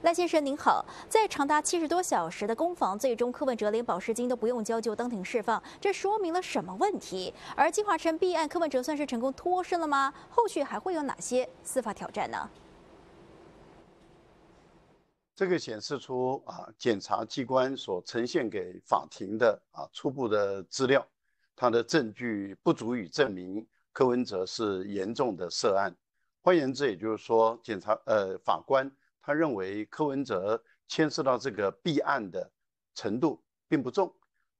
赖先生您好，在长达70多小时的攻防，最终柯文哲连保释金都不用交就登庭释放，这说明了什么问题？而金华城弊案，柯文哲算是成功脱身了吗？后续还会有哪些司法挑战呢？这个显示出检察机关所呈现给法庭的初步的资料，它的证据不足以证明柯文哲是严重的涉案。换言之，也就是说，法官。 他认为柯文哲牵涉到这个弊案的程度并不重，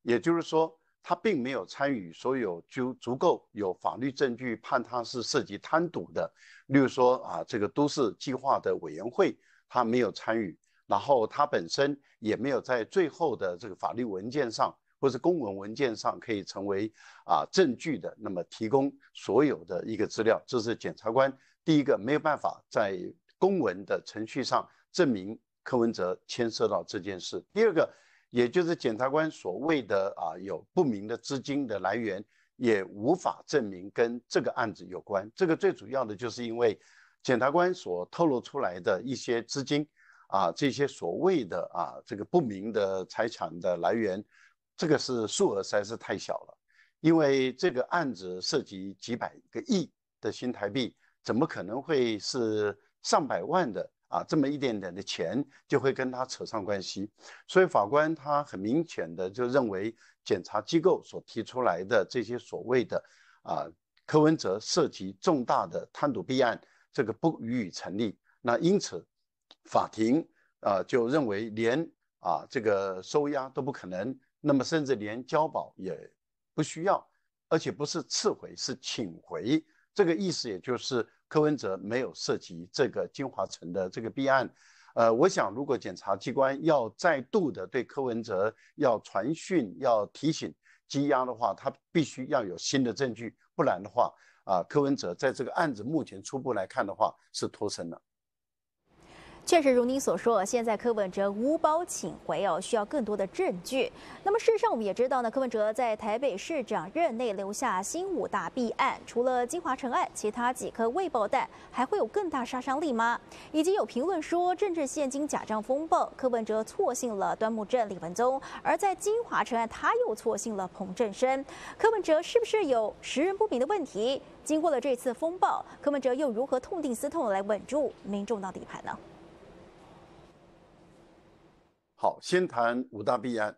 也就是说，他并没有参与所有足够有法律证据判他是涉及贪渎的，例如说这个都市计划的委员会他没有参与，然后他本身也没有在最后的这个法律文件上或是公文文件上可以成为证据的，那么提供所有的一个资料，这是检察官第一个没有办法在 公文的程序上证明柯文哲牵涉到这件事。第二个，也就是检察官所谓的有不明的资金的来源，也无法证明跟这个案子有关。这个最主要的就是因为检察官所透露出来的一些资金这些所谓的这个不明的财产的来源，这个是数额实在是太小了，因为这个案子涉及几百个亿的新台币，怎么可能会是 上百万的这么一点点的钱就会跟他扯上关系，所以法官他很明显的就认为检察机构所提出来的这些所谓的柯文哲涉及重大的贪渎弊案，这个不予以成立。那因此，法庭就认为连这个收押都不可能，那么甚至连交保也不需要，而且不是撤回，是请回。 这个意思也就是柯文哲没有涉及这个金华城的这个弊案，我想如果检察机关要再度的对柯文哲要传讯、要提醒、羁押的话，他必须要有新的证据，不然的话，柯文哲在这个案子目前初步来看的话是脱身了。 确实如您所说，现在柯文哲无保请回需要更多的证据。那么事实上，我们也知道呢，柯文哲在台北市长任内留下新5大弊案，除了金华城案，其他几颗未爆弹还会有更大杀伤力吗？以及有评论说，政治现金假账风暴，柯文哲错信了端木正、李文宗，而在金华城案，他又错信了彭振声。柯文哲是不是有识人不明的问题？经过了这次风暴，柯文哲又如何痛定思痛来稳住民众的底盘呢？ 好，先谈5大弊案。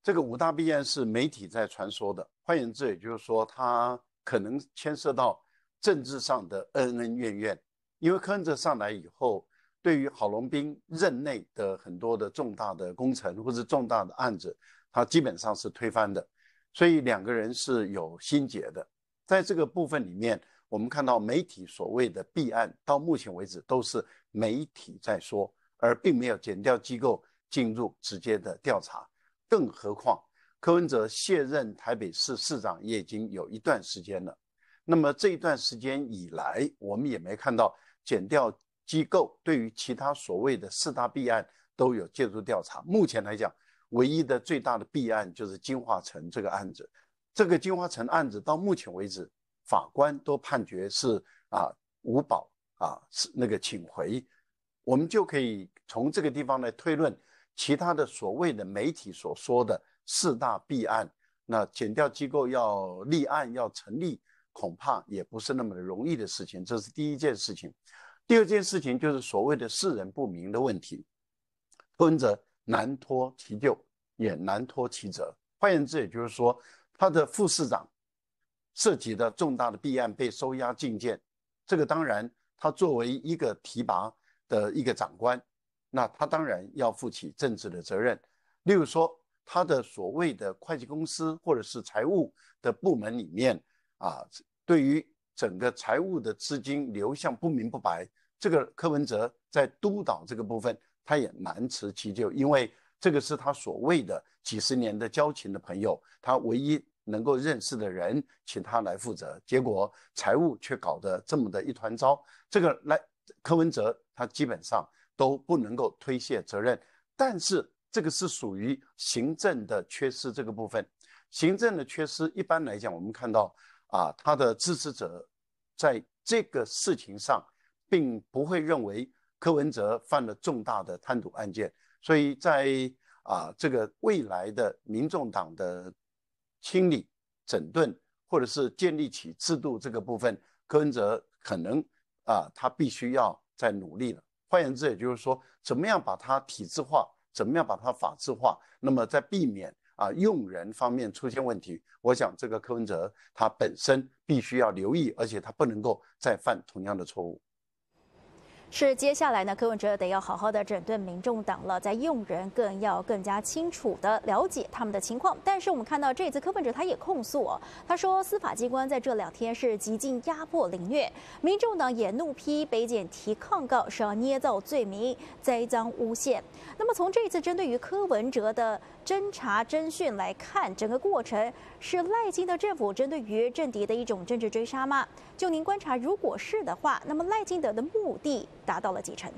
这个5大弊案是媒体在传说的，换言之，也就是说，它可能牵涉到政治上的恩恩怨怨。因为柯文哲上来以后，对于郝龙斌任内的很多的重大的工程或是重大的案子，他基本上是推翻的，所以两个人是有心结的。在这个部分里面，我们看到媒体所谓的弊案，到目前为止都是媒体在说，而并没有检调机构 进入直接的调查，更何况柯文哲卸任台北市市长也已经有一段时间了。那么这一段时间以来，我们也没看到检调机构对于其他所谓的4大弊案都有介入调查。目前来讲，唯一的最大的弊案就是金华城这个案子。这个金华城案子到目前为止，法官都判决是无保是那个请回，我们就可以从这个地方来推论。 其他的所谓的媒体所说的4大弊案，那检调机构要立案要成立，恐怕也不是那么容易的事情。这是第一件事情。第二件事情就是所谓的识人不明的问题，柯文哲难脱其咎，也难脱其责。换言之，也就是说，他的副市长涉及的重大的弊案被收押禁见，这个当然他作为一个提拔的一个长官， 那他当然要负起政治的责任，例如说他的所谓的会计公司或者是财务的部门里面，对于整个财务的资金流向不明不白，这个柯文哲在督导这个部分，他也难辞其咎，因为这个是他所谓的几十年的交情的朋友，他唯一能够认识的人，请他来负责，结果财务却搞得这么的一团糟，这个柯文哲他基本上 都不能够推卸责任，但是这个是属于行政的缺失这个部分。行政的缺失一般来讲，我们看到他的支持者在这个事情上，并不会认为柯文哲犯了重大的贪渎案件，所以在这个未来的民众党的清理、整顿，或者是建立起制度这个部分，柯文哲可能他必须要再努力了。换言之，也就是说，怎么样把它体制化，怎么样把它法制化，那么在避免用人方面出现问题，我想这个柯文哲他本身必须要留意，而且他不能够再犯同样的错误。 是，接下来呢，柯文哲得要好好的整顿民众党了，在用人更要更加清楚的了解他们的情况。但是我们看到这次柯文哲他也控诉他说司法机关在这2天是极尽压迫凌虐，民众党也怒批北检提抗告是要捏造罪名、栽赃诬陷。那么从这次针对于柯文哲的侦查侦讯来看，整个过程是赖清德政府针对于政敌的一种政治追杀吗？就您观察，如果是的话，那么赖清德的目的 达到了几成？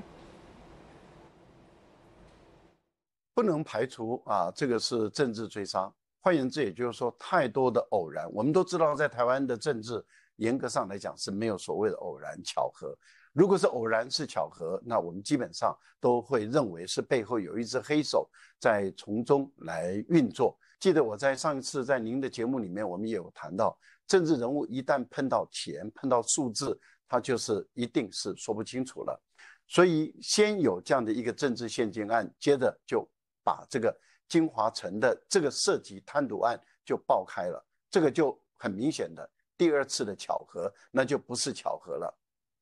不能排除这个是政治追杀。换言之，也就是说，太多的偶然。我们都知道，在台湾的政治严格上来讲是没有所谓的偶然巧合。如果是偶然是巧合，那我们基本上都会认为是背后有一只黑手在从中来运作。记得我在上一次在您的节目里面，我们也有谈到，政治人物一旦碰到钱、碰到数字， 他就是一定是说不清楚了，所以先有这样的一个政治现金案，接着就把这个金华城的这个涉及贪渎案就爆开了，这个就很明显的第二次的巧合，那就不是巧合了。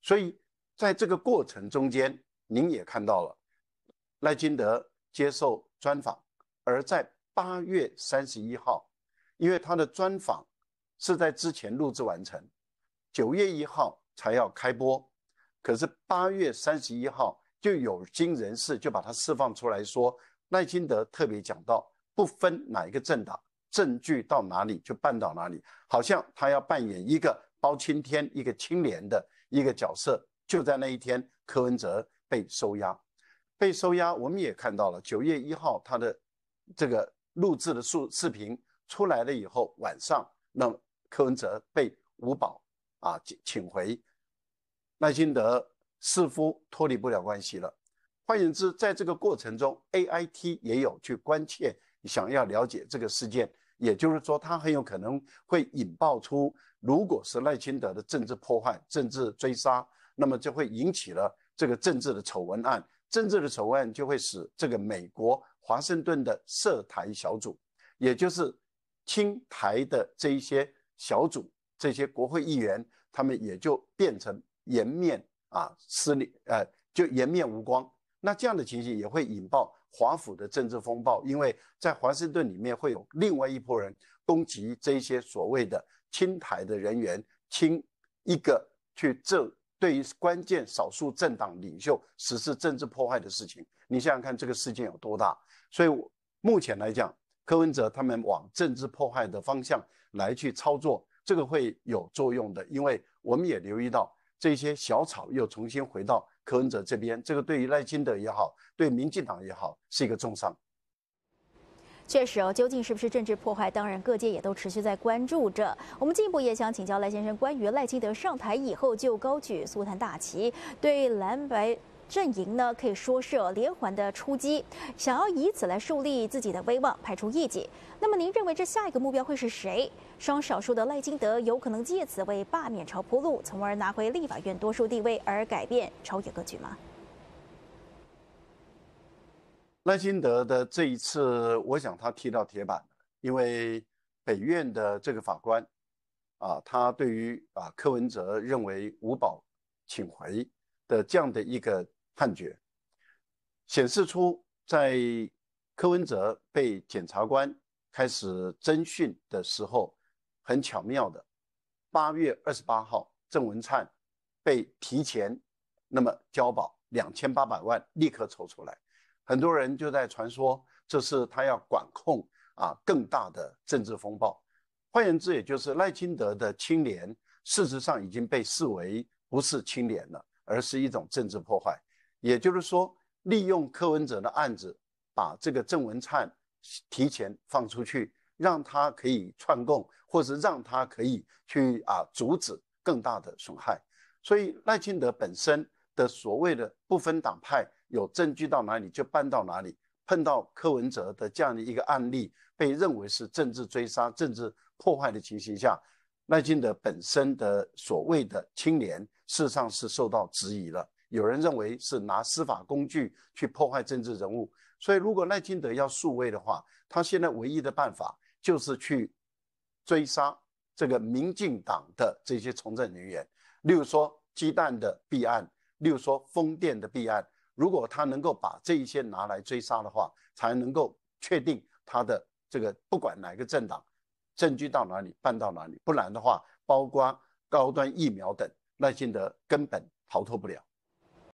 所以在这个过程中间，您也看到了赖清德接受专访，而在8月31号，因为他的专访是在之前录制完成，9月1号 才要开播，可是8月31号就有经人士就把它释放出来说，赖清德特别讲到，不分哪一个政党，证据到哪里就办到哪里，好像他要扮演一个包青天、一个清廉的一个角色。就在那一天，柯文哲被收押，我们也看到了9月1号他的这个录制的视频出来了以后，晚上那柯文哲被五保 请回，赖清德似乎脱离不了关系了。换言之，在这个过程中 ，AIT 也有去关切，想要了解这个事件。也就是说，它很有可能会引爆出，如果是赖清德的政治破坏、政治追杀，那么就会引起了这个政治的丑闻案。政治的丑闻案就会使这个美国华盛顿的涉台小组，也就是亲台的这一些小组， 这些国会议员，他们也就变成颜面失礼，就颜面无光。那这样的情形也会引爆华府的政治风暴，因为在华盛顿里面会有另外一波人攻击这些所谓的亲台的人员，亲一个去对于关键少数政党领袖实施政治破坏的事情。你想想看，这个事件有多大？所以目前来讲，柯文哲他们往政治破坏的方向来去操作， 这个会有作用的，因为我们也留意到这些小草又重新回到柯文哲这边，这个对于赖清德也好，对民进党也好，是一个重伤。 确实究竟是不是政治破坏？当然，各界也都持续在关注着。我们进一步也想请教赖先生，关于赖清德上台以后就高举苏檀大旗，对蓝白阵营呢可以说是连环的出击，想要以此来树立自己的威望，排除异己。那么，您认为这下一个目标会是谁？双少数的赖清德有可能借此为罢免潮铺路，从而拿回立法院多数地位，而改变朝野格局吗？ 赖清德的这一次，我想他踢到铁板了，因为北院的这个法官，他对于柯文哲认为无保请回的这样的一个判决，显示出在柯文哲被检察官开始侦讯的时候，很巧妙的，8月28号郑文灿被提前那么交保2800万，立刻抽出来。 很多人就在传说，这是他要管控更大的政治风暴。换言之，也就是赖清德的清廉，事实上已经被视为不是清廉了，而是一种政治破坏。也就是说，利用柯文哲的案子，把这个郑文灿提前放出去，让他可以串供，或是让他可以去阻止更大的损害。所以赖清德本身的所谓的不分党派，有证据到哪里就办到哪里。碰到柯文哲的这样的一个案例，被认为是政治追杀、政治破坏的情形下，赖清德本身的所谓的清廉，事实上是受到质疑了。有人认为是拿司法工具去破坏政治人物，所以如果赖清德要肃威的话，他现在唯一的办法就是去追杀这个民进党的这些从政人员，例如说鸡蛋的弊案，例如说风电的弊案。如果他能够把这一些拿来追杀的话，才能够确定他的这个不管哪个政党，证据到哪里办到哪里。不然的话，包括高端疫苗等，赖清德根本逃脱不了。